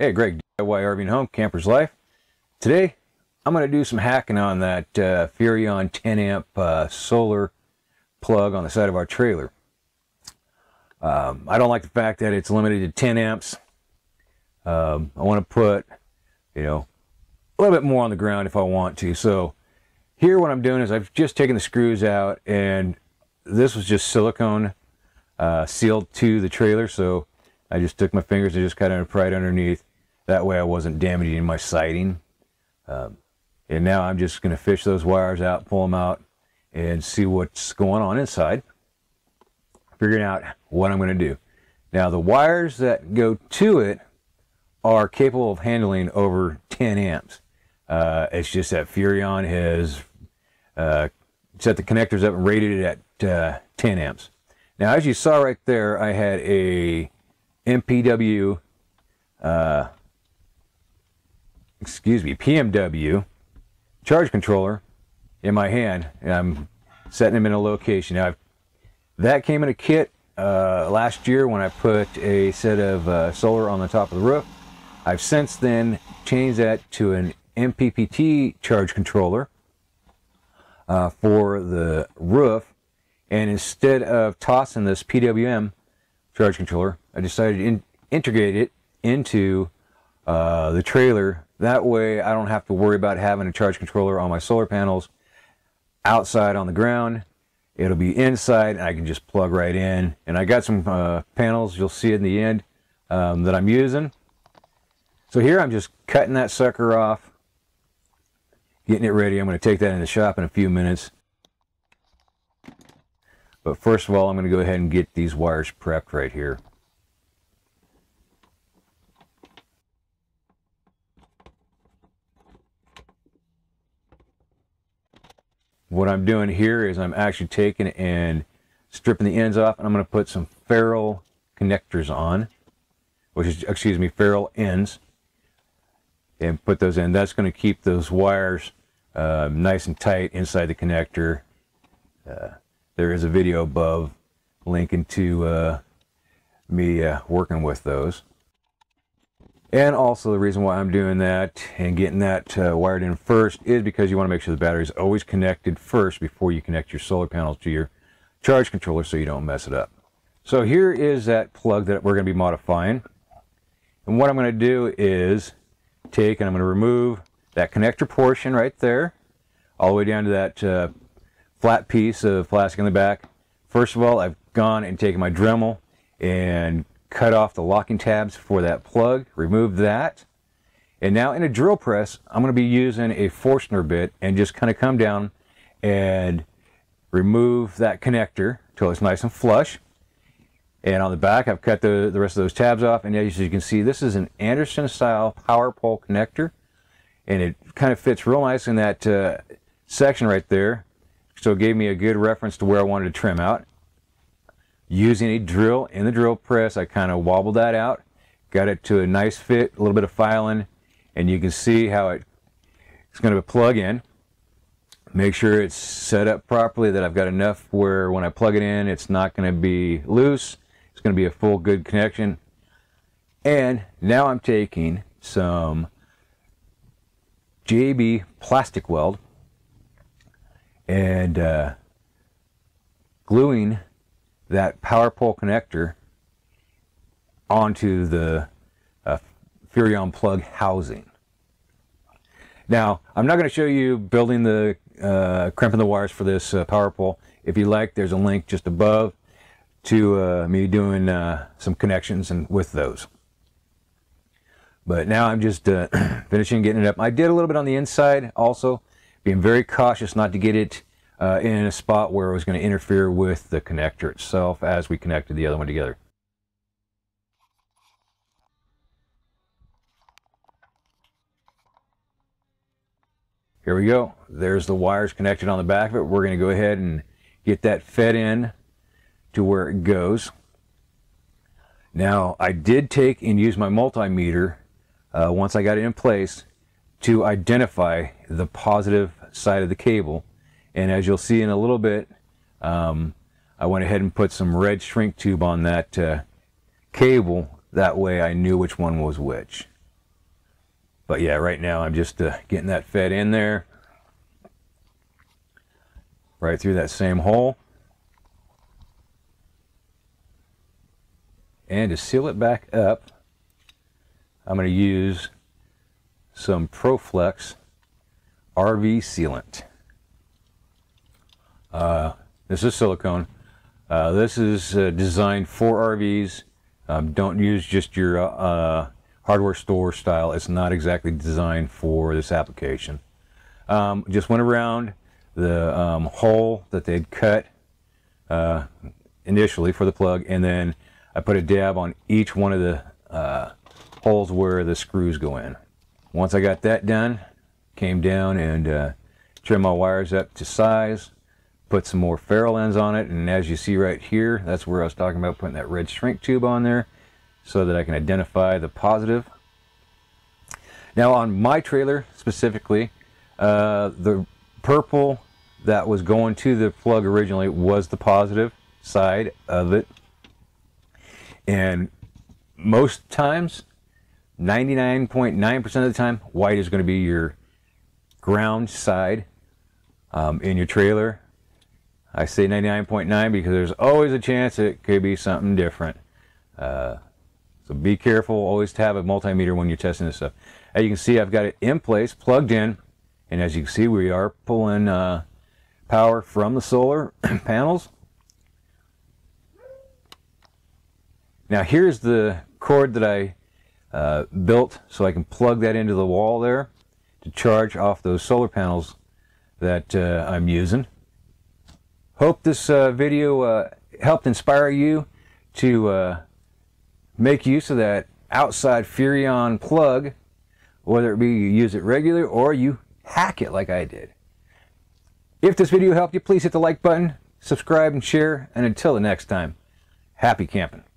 Hey Greg, DIY RV and Home, Camper's Life. Today I'm going to do some hacking on that Furrion 10 amp solar plug on the side of our trailer. I don't like the fact that it's limited to 10 amps. I want to put, you know, a little bit more on the ground if I want to. So here what I'm doing is I've just taken the screws out, and this was just silicone sealed to the trailer, so I just took my fingers and just kind of pried underneath. That way I wasn't damaging my siding. And now I'm just going to fish those wires out, pull them out, and see what's going on inside. Figuring out what I'm going to do. Now the wires that go to it are capable of handling over 10 amps. It's just that Furrion has set the connectors up and rated it at 10 amps. Now as you saw right there, I had a PMW charge controller in my hand, and I'm setting them in a location. Now, that came in a kit last year when I put a set of solar on the top of the roof. I've since then changed that to an MPPT charge controller for the roof, and instead of tossing this PWM charge controller, I decided to integrate it into the trailer. That way I don't have to worry about having a charge controller on my solar panels outside on the ground. It'll be inside, and I can just plug right in. And I got some panels, you'll see in the end, that I'm using. So here I'm just cutting that sucker off, getting it ready. I'm going to take that in the shop in a few minutes. But first of all, I'm going to go ahead and get these wires prepped right here. What I'm doing here is I'm actually taking and stripping the ends off, and I'm going to put some ferrule connectors on, ferrule ends, and put those in. That's going to keep those wires nice and tight inside the connector. There is a video above linking to me working with those. And also the reason why I'm doing that and getting that wired in first is because you want to make sure the battery is always connected first before you connect your solar panels to your charge controller, so you don't mess it up. So here is that plug that we're going to be modifying. And what I'm going to do is take, and I'm going to remove that connector portion right there, all the way down to that flat piece of plastic in the back. First of all, I've gone and taken my Dremel and cut off the locking tabs for that plug, remove that. And now in a drill press, I'm going to be using a Forstner bit and just kind of come down and remove that connector till it's nice and flush. And on the back, I've cut the rest of those tabs off. And as you can see, this is an Anderson style Powerpole connector, and it kind of fits real nice in that section right there. So it gave me a good reference to where I wanted to trim out. Using a drill in the drill press, I kind of wobbled that out, got it to a nice fit, a little bit of filing, and you can see how it's going to plug in. Make sure it's set up properly, that I've got enough where when I plug it in, it's not going to be loose. It's going to be a full good connection. And now I'm taking some JB plastic weld and gluing that Powerpole connector onto the Furrion plug housing. Now, I'm not going to show you building the, crimping the wires for this Powerpole. If you like, there's a link just above to me doing some connections and with those. But now I'm just finishing getting it up. I did a little bit on the inside also, being very cautious not to get it in a spot where it was going to interfere with the connector itself as we connected the other one together. Here we go. There's the wires connected on the back of it. We're going to go ahead and get that fed in to where it goes. Now, I did take and use my multimeter once I got it in place to identify the positive side of the cable. And as you'll see in a little bit, I went ahead and put some red shrink tube on that cable. That way I knew which one was which. But yeah, right now I'm just getting that fed in there, right through that same hole, and to seal it back up, I'm going to use some ProFlex RV sealant. This is silicone. This is designed for RVs. Don't use just your hardware store style. It's not exactly designed for this application. Just went around the hole that they'd cut initially for the plug, and then I put a dab on each one of the holes where the screws go in. Once I got that done, came down and trimmed my wires up to size, put some more ferrule ends on it, and as you see right here, that's where I was talking about putting that red shrink tube on there so that I can identify the positive. Now on my trailer specifically, the purple that was going to the plug originally was the positive side of it, and most times, 99.9% of the time, white is going to be your ground side in your trailer. I say 99.9 because there's always a chance it could be something different. So be careful. Always have a multimeter when you're testing this stuff. As you can see, I've got it in place, plugged in, and as you can see, we are pulling power from the solar panels. Now here's the cord that I built so I can plug that into the wall there to charge off those solar panels that I'm using. Hope this video helped inspire you to make use of that outside Furrion plug, whether it be you use it regular or you hack it like I did. If this video helped you, please hit the like button, subscribe and share, and until the next time, happy camping.